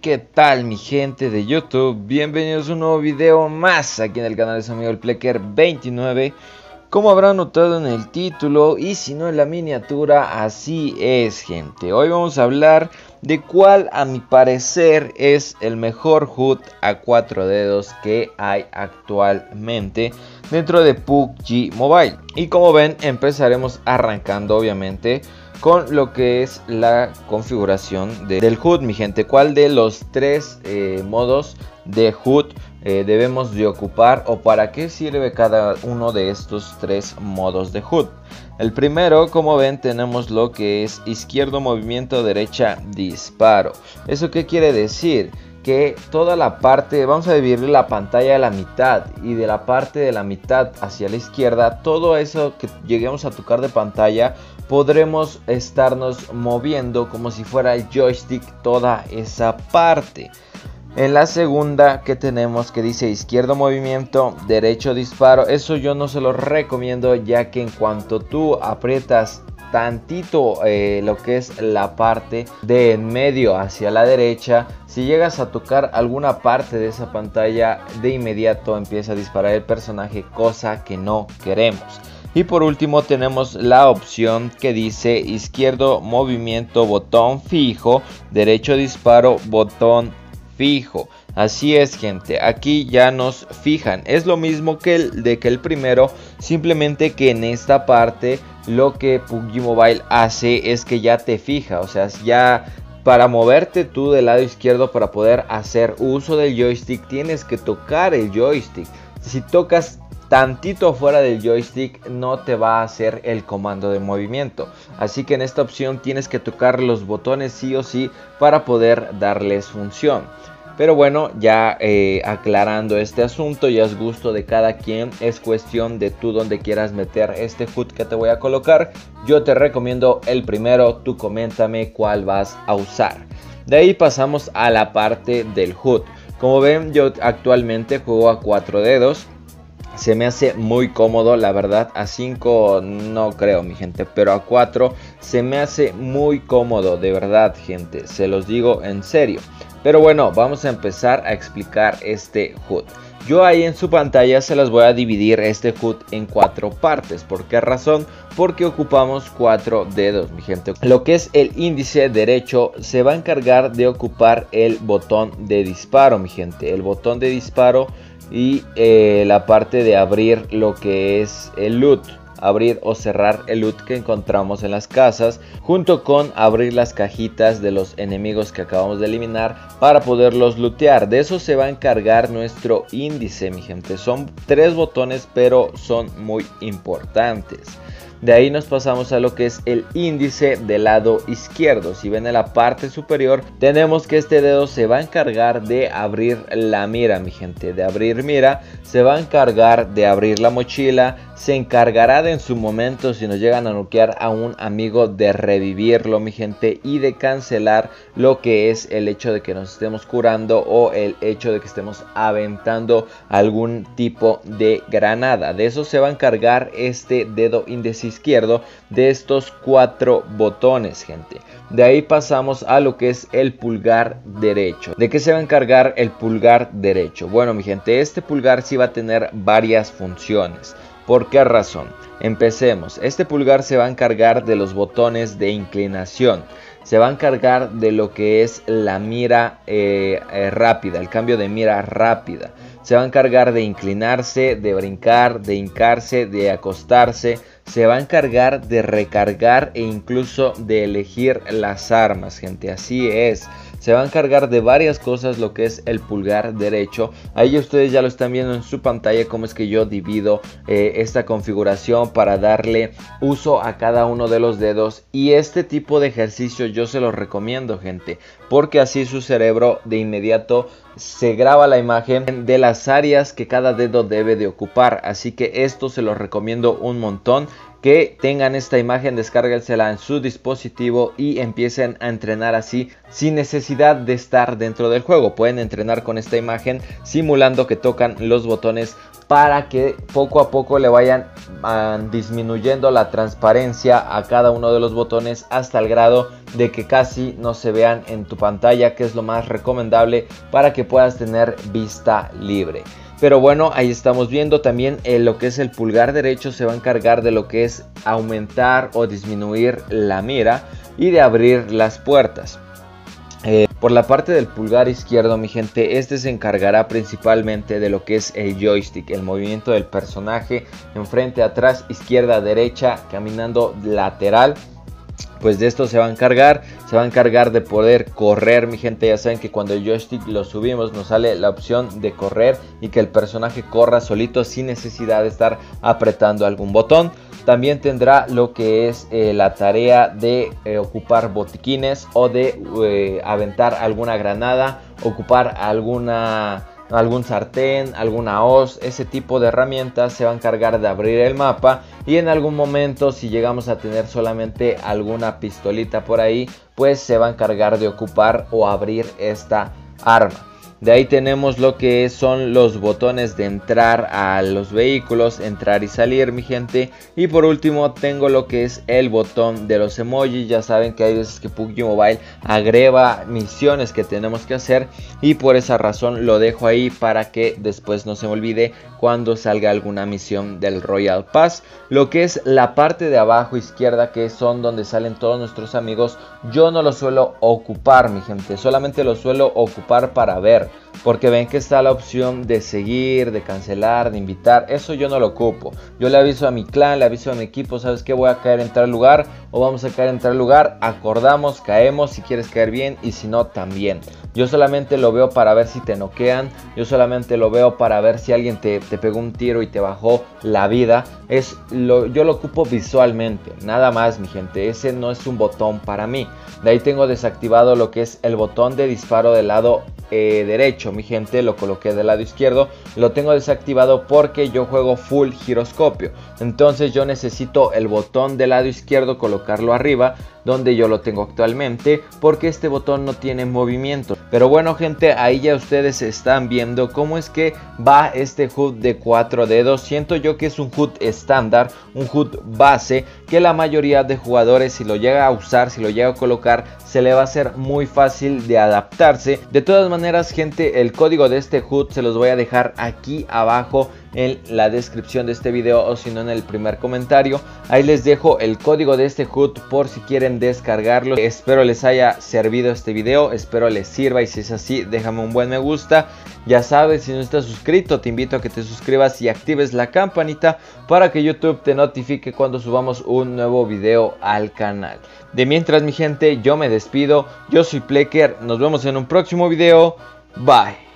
¿Qué tal mi gente de YouTube? Bienvenidos a un nuevo video más aquí en el canal de su amigo el Pleker 29. Como habrán notado en el título y si no en la miniatura, así es gente. Hoy vamos a hablar de cuál a mi parecer es el mejor HUD a 4 dedos que hay actualmente dentro de PUBG Mobile. Y como ven, empezaremos arrancando obviamente con lo que es la configuración del HUD, mi gente. ¿Cuál de los tres modos de HUD debemos de ocupar o para qué sirve cada uno de estos tres modos de HUD? El primero, como ven, tenemos lo que es izquierdo, movimiento, derecha, disparo. ¿Eso qué quiere decir? Que toda la parte, vamos a dividir la pantalla a la mitad, y de la parte de la mitad hacia la izquierda, todo eso que lleguemos a tocar de pantalla podremos estarnos moviendo como si fuera el joystick toda esa parte. En la segunda que tenemos, que dice izquierdo movimiento, derecho disparo, eso yo no se lo recomiendo, ya que en cuanto tú aprietas tantito lo que es la parte de en medio hacia la derecha, si llegas a tocar alguna parte de esa pantalla, de inmediato empieza a disparar el personaje, cosa que no queremos. Y por último tenemos la opción que dice izquierdo movimiento, botón fijo, derecho disparo, botón fijo. Así es gente, aquí ya nos fijan, es lo mismo que el primero, simplemente que en esta parte lo que PUBG Mobile hace es que ya te fija, o sea, ya para moverte tú del lado izquierdo, para poder hacer uso del joystick, tienes que tocar el joystick. Si tocas tantito fuera del joystick, no te va a hacer el comando de movimiento, así que en esta opción tienes que tocar los botones sí o sí para poder darles función. Pero bueno, ya aclarando este asunto, ya es gusto de cada quien, es cuestión de tú donde quieras meter este HUD que te voy a colocar. Yo te recomiendo el primero, tú coméntame cuál vas a usar. De ahí pasamos a la parte del HUD. Como ven, yo actualmente juego a 4 dedos. Se me hace muy cómodo, la verdad. A 5 no creo, mi gente, pero a 4 se me hace muy cómodo, de verdad, gente. Se los digo en serio. Pero bueno, vamos a empezar a explicar este HUD. Yo ahí en su pantalla se las voy a dividir este HUD en 4 partes. ¿Por qué razón? Porque ocupamos 4 dedos, mi gente. Lo que es el índice derecho se va a encargar de ocupar el botón de disparo, mi gente. El botón de disparo y la parte de abrir lo que es el loot, abrir o cerrar el loot que encontramos en las casas, junto con abrir las cajitas de los enemigos que acabamos de eliminar para poderlos lootear. De eso se va a encargar nuestro índice, mi gente. Son 3 botones, pero son muy importantes. De ahí nos pasamos a lo que es el índice del lado izquierdo. Si ven en la parte superior, tenemos que este dedo se va a encargar de abrir la mira, mi gente. De abrir mira, se va a encargar de abrir la mochila, se encargará de en su momento, si nos llegan a noquear a un amigo, de revivirlo, mi gente, y de cancelar lo que es el hecho de que nos estemos curando o el hecho de que estemos aventando algún tipo de granada. De eso se va a encargar este dedo índice izquierdo, de estos 4 botones, gente. De ahí pasamos a lo que es el pulgar derecho. ¿De qué se va a encargar el pulgar derecho? Bueno, mi gente, este pulgar sí va a tener varias funciones. ¿Por qué razón? Empecemos. Este pulgar se va a encargar de los botones de inclinación. Se va a encargar de lo que es la mira rápida, el cambio de mira rápida. Se va a encargar de inclinarse, de brincar, de hincarse, de acostarse. Se va a encargar de recargar e incluso de elegir las armas, gente. Así es. Se va a encargar de varias cosas lo que es el pulgar derecho. Ahí ustedes ya lo están viendo en su pantalla cómo es que yo divido esta configuración para darle uso a cada uno de los dedos. Y este tipo de ejercicio yo se los recomiendo, gente, porque así su cerebro de inmediato se graba la imagen de las áreas que cada dedo debe de ocupar. Así que esto se los recomiendo un montón. Que tengan esta imagen, descárguensela en su dispositivo y empiecen a entrenar así, sin necesidad de estar dentro del juego. Pueden entrenar con esta imagen simulando que tocan los botones para que poco a poco le vayan disminuyendo la transparencia a cada uno de los botones hasta el grado de que casi no se vean en tu pantalla, que es lo más recomendable para que puedas tener vista libre. Pero bueno, ahí estamos viendo también lo que es el pulgar derecho se va a encargar de lo que es aumentar o disminuir la mira y de abrir las puertas. Por la parte del pulgar izquierdo, mi gente, este se encargará principalmente de lo que es el joystick, el movimiento del personaje, enfrente, atrás, izquierda, derecha, caminando, lateral. Pues de esto se va a encargar de poder correr, mi gente. Ya saben que cuando el joystick lo subimos nos sale la opción de correr y que el personaje corra solito sin necesidad de estar apretando algún botón. También tendrá lo que es la tarea de ocupar botiquines o de aventar alguna granada, ocupar algún sartén, alguna hoz. Ese tipo de herramientas se va a encargar de abrir el mapa, y en algún momento, si llegamos a tener solamente alguna pistolita por ahí, pues se va a encargar de ocupar o abrir esta arma. De ahí tenemos lo que son los botones de entrar a los vehículos, entrar y salir, mi gente. Y por último tengo lo que es el botón de los emojis. Ya saben que hay veces que PUBG Mobile agrega misiones que tenemos que hacer, y por esa razón lo dejo ahí para que después no se me olvide cuando salga alguna misión del Royal Pass. Lo que es la parte de abajo izquierda, que son donde salen todos nuestros amigos, yo no lo suelo ocupar, mi gente. Solamente lo suelo ocupar para ver, porque ven que está la opción de seguir, de cancelar, de invitar. Eso yo no lo ocupo. Yo le aviso a mi clan, le aviso a mi equipo: ¿sabes qué? Voy a caer en tal lugar, o vamos a caer en tal lugar. Acordamos, caemos, si quieres caer bien, y si no, también. Yo solamente lo veo para ver si te noquean. Yo solamente lo veo para ver si alguien te pegó un tiro y te bajó la vida. Yo lo ocupo visualmente, nada más, mi gente. Ese no es un botón para mí. De ahí tengo desactivado lo que es el botón de disparo del lado derecho, mi gente. Lo coloqué del lado izquierdo, lo tengo desactivado porque yo juego full giroscopio. Entonces yo necesito el botón del lado izquierdo colocarlo arriba, donde yo lo tengo actualmente, porque este botón no tiene movimiento. Pero bueno, gente, ahí ya ustedes están viendo cómo es que va este HUD de 4 dedos. Siento yo que es un HUD estándar, un HUD base, que la mayoría de jugadores, si lo llega a usar, si lo llega a colocar, se le va a hacer muy fácil de adaptarse. De todas maneras, gente, el código de este HUD se los voy a dejar aquí abajo en la descripción de este video, o si no, en el primer comentario. Ahí les dejo el código de este HUD por si quieren descargarlo. Espero les haya servido este video, espero les sirva, y si es así, déjame un buen me gusta. Ya sabes, si no estás suscrito, te invito a que te suscribas y actives la campanita para que YouTube te notifique cuando subamos un nuevo video al canal. De mientras, mi gente, yo me despido. Yo soy Pleker, nos vemos en un próximo video. Bye.